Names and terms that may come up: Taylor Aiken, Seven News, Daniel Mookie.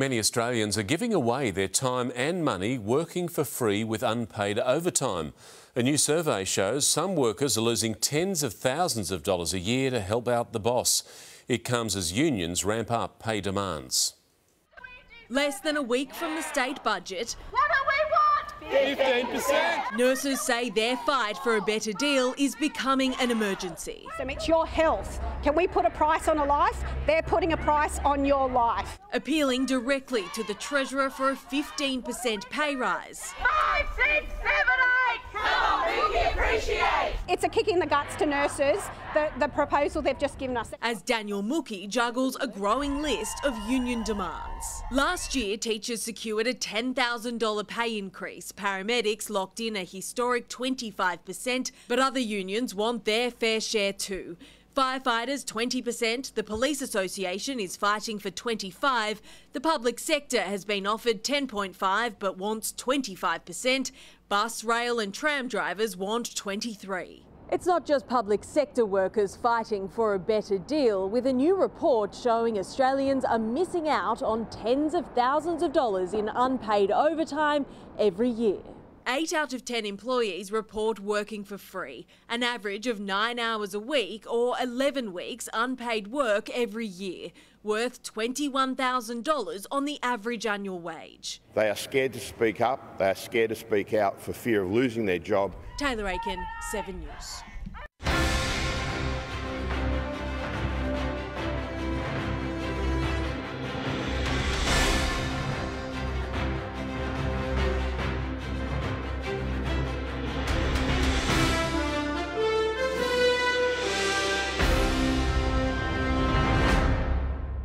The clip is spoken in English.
Many Australians are giving away their time and money working for free with unpaid overtime. A new survey shows some workers are losing tens of thousands of dollars a year to help out the boss. It comes as unions ramp up pay demands. Less than a week from the state budget. What do we want? 15%. Nurses say their fight for a better deal is becoming an emergency. So it's your health. Can we put a price on a life? They're putting a price on your life. Appealing directly to the Treasurer for a 15% pay rise. 5, 6, 7, 8. Come, Mookie, appreciate. It's a kick in the guts to nurses, the proposal they've just given us. As Daniel Mookie juggles a growing list of union demands. Last year, teachers secured a $10,000 pay increase. Paramedics locked in a historic 25%, but other unions want their fair share too. Firefighters, 20%. The Police Association is fighting for 25%. The public sector has been offered 10.5% but wants 25%. Bus, rail and tram drivers want 23%. It's not just public sector workers fighting for a better deal, with a new report showing Australians are missing out on tens of thousands of dollars in unpaid overtime every year. 8 out of 10 employees report working for free, an average of 9 hours a week or 11 weeks unpaid work every year, worth $21,000 on the average annual wage. They are scared to speak up, they are scared to speak out for fear of losing their job. Taylor Aiken, 7 News.